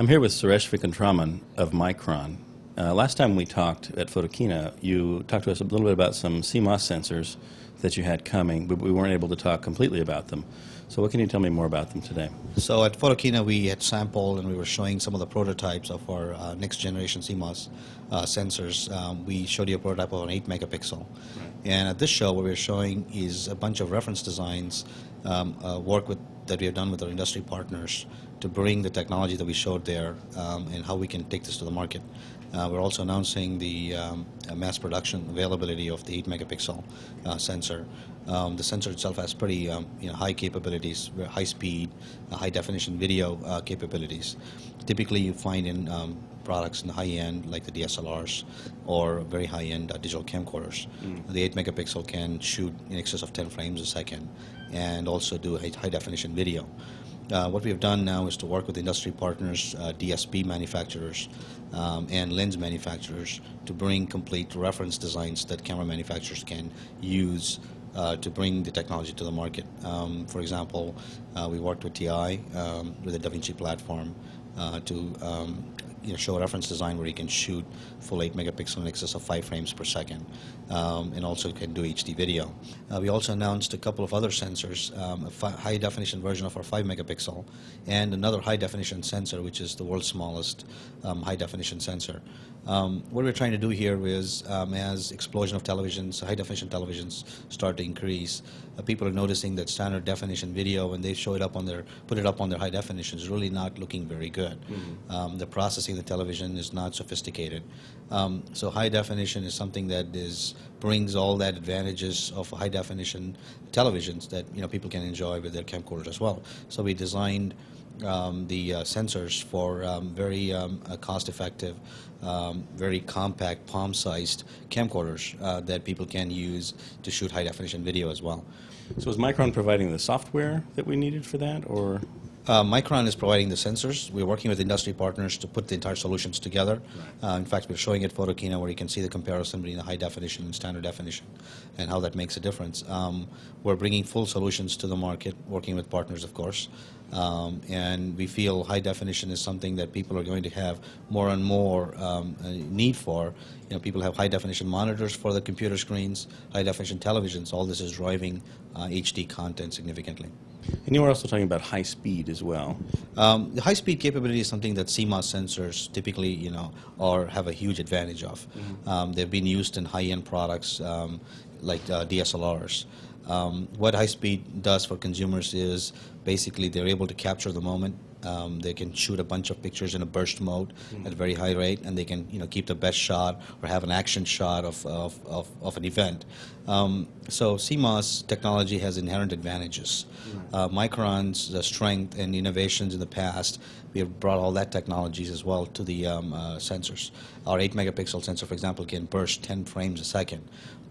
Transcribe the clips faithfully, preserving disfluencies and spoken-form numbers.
I'm here with Suresh Venkatraman of Micron. Uh, last time we talked at Photokina, you talked to us a little bit about some C MOS sensors that you had coming, but we weren't able to talk completely about them. So what can you tell me more about them today? So at Photokina, we had sampled and we were showing some of the prototypes of our uh, next generation C MOS uh, sensors. Um, we showed you a prototype of an eight megapixel. Right. And at this show, what we're showing is a bunch of reference designs, um, uh, work with, that we have done with our industry partners to bring the technology that we showed there um, and how we can take this to the market. Uh, we're also announcing the um, mass production availability of the eight megapixel uh, sensor. Um, the sensor itself has pretty um, you know, high capabilities, high speed, uh, high definition video uh, capabilities. Typically you find in um, products in the high end like the D S L Rs or very high end uh, digital camcorders. Mm. The eight megapixel can shoot in excess of ten frames a second and also do high definition video. Uh, what we have done now is to work with industry partners, uh, D S P manufacturers, um, and lens manufacturers to bring complete reference designs that camera manufacturers can use uh, to bring the technology to the market. Um, for example, uh, we worked with T I um, with the DaVinci platform uh, to um, you know, show a reference design where you can shoot full eight megapixel in excess of five frames per second, um, and also can do H D video. Uh, we also announced a couple of other sensors, um, a fi high definition version of our five megapixel and another high definition sensor, which is the world's smallest um, high definition sensor. Um, what we're trying to do here is, um, as explosion of televisions, high definition televisions start to increase, uh, people are noticing that standard definition video, when they show it up on their, put it up on their high definition, is really not looking very good. Mm-hmm. um, the processing the television is not sophisticated. Um, so high definition is something that is brings all that advantages of high definition televisions that you know people can enjoy with their camcorders as well. So we designed um, the uh, sensors for um, very um, uh, cost effective, um, very compact palm sized camcorders uh, that people can use to shoot high definition video as well. So is Micron providing the software that we needed for that, or? Uh, Micron is providing the sensors. We're working with industry partners to put the entire solutions together. Right. Uh, in fact, we're showing at Photokina where you can see the comparison between the high definition and standard definition and how that makes a difference. Um, we're bringing full solutions to the market, working with partners, of course. Um, and we feel high definition is something that people are going to have more and more um, need for. You know, people have high definition monitors for the computer screens, high definition televisions. All this is driving uh, H D content significantly. And you were also talking about high speed as well. Um, the high speed capability is something that C MOS sensors typically, you know, or have a huge advantage of. Mm-hmm. um, they've been used in high end products um, like uh, D S L Rs. Um, what high speed does for consumers is basically they're able to capture the moment. Um, they can shoot a bunch of pictures in a burst mode mm-hmm. at a very high rate, and they can you know keep the best shot or have an action shot of of, of, of an event. Um, so C MOS technology has inherent advantages. Mm-hmm. uh, Micron's uh, strength and innovations in the past, we have brought all that technologies as well to the um, uh, sensors. Our eight megapixel sensor, for example, can burst ten frames a second.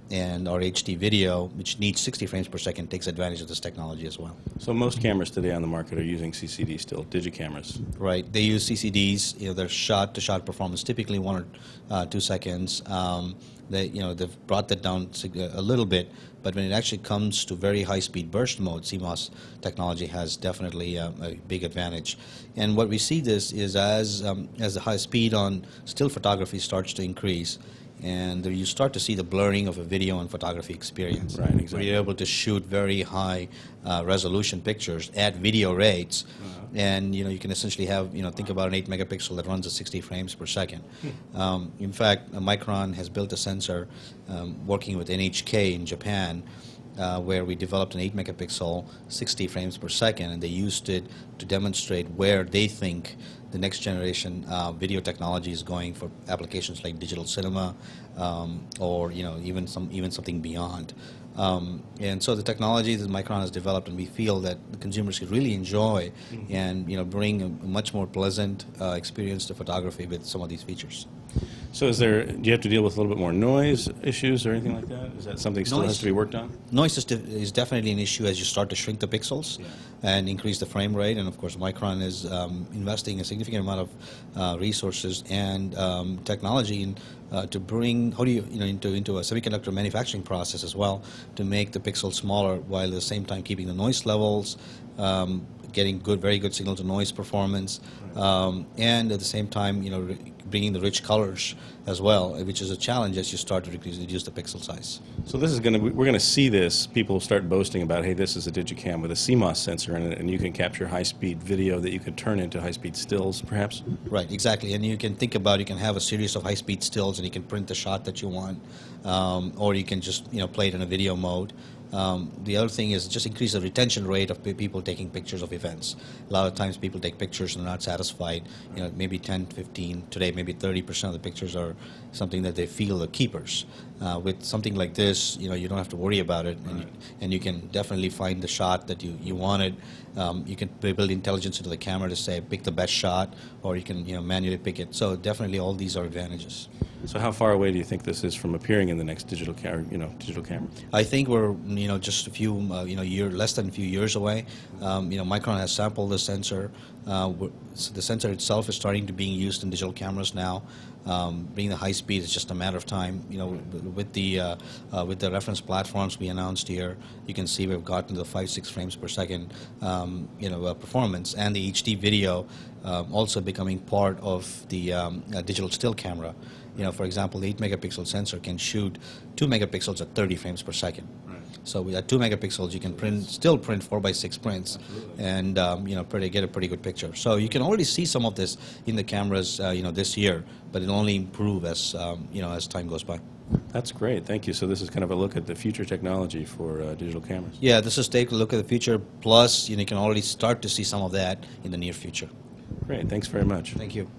And our H D video, which needs sixty frames per second, takes advantage of this technology as well. So most cameras today on the market are using C C D still, digicameras. Right. They use C C Ds. You know, their shot-to-shot performance typically one or uh, two seconds. Um, they, you know, they've brought that down a little bit. But when it actually comes to very high-speed burst mode, C MOS technology has definitely um, a big advantage. And what we see this is as um, as the high speed on still photography starts to increase. And you start to see the blurring of a video and photography experience. Right, exactly. Where you're able to shoot very high uh, resolution pictures at video rates, uh-huh. and you know you can essentially have you know think about an eight megapixel that runs at sixty frames per second. Hmm. Um, in fact, Micron has built a sensor um, working with N H K in Japan. Uh, where we developed an eight megapixel, sixty frames per second, and they used it to demonstrate where they think the next generation uh, video technology is going for applications like digital cinema, um, or you know even some even something beyond. Um, and so the technology that Micron has developed, and we feel that the consumers could really enjoy, mm-hmm. and you know bring a much more pleasant uh, experience to photography with some of these features. So is there, do you have to deal with a little bit more noise issues or anything like that? Is that something still noise, has to be worked on? Noise is, de is definitely an issue as you start to shrink the pixels, yeah. and increase the frame rate. And of course, Micron is um, investing a significant amount of uh, resources and um, technology in, uh, to bring, how do you, you know, into, into a semiconductor manufacturing process as well to make the pixels smaller while at the same time keeping the noise levels um, getting good, very good signal-to-noise performance, um, and at the same time, you know, bringing the rich colors as well, which is a challenge as you start to reduce, reduce the pixel size. So this is going to, we're going to see this, people start boasting about, hey, this is a digicam with a C MOS sensor in it, and you can capture high-speed video that you could turn into high-speed stills, perhaps? Right, exactly, and you can think about, you can have a series of high-speed stills, and you can print the shot that you want, um, or you can just, you know, play it in a video mode. Um, the other thing is just increase the retention rate of people taking pictures of events. A lot of times people take pictures and are not satisfied. You know, maybe ten, fifteen, today maybe thirty percent of the pictures are something that they feel are keepers. Uh, with something like this, you know, you don't have to worry about it, and, right. you, and you can definitely find the shot that you, you wanted. Um, you can build intelligence into the camera to say, pick the best shot, or you can, you know, manually pick it. So definitely all these are advantages. So how far away do you think this is from appearing in the next digital camera? You know, digital camera. I think we're, you know, just a few, uh, you know, year less than a few years away. Um, you know, Micron has sampled the sensor. Uh, so the sensor itself is starting to being used in digital cameras now. Um, being the high speed is just a matter of time. You know, with the uh, uh, with the reference platforms we announced here, you can see we've gotten to the five six frames per second. Um, you know, uh, performance, and the H D video um, also becoming part of the um, uh, digital still camera. You know, for example, the eight megapixel sensor can shoot two megapixels at thirty frames per second. Right. So with that two megapixels, you can print, still print four by six prints. Absolutely. And, um, you know, pretty, get a pretty good picture. So you can already see some of this in the cameras, uh, you know, this year, but it'll only improve as, um, you know, as time goes by. That's great. Thank you. So this is kind of a look at the future technology for uh, digital cameras. Yeah, this is take a look at the future, plus, you know, you can already start to see some of that in the near future. Great. Thanks very much. Thank you.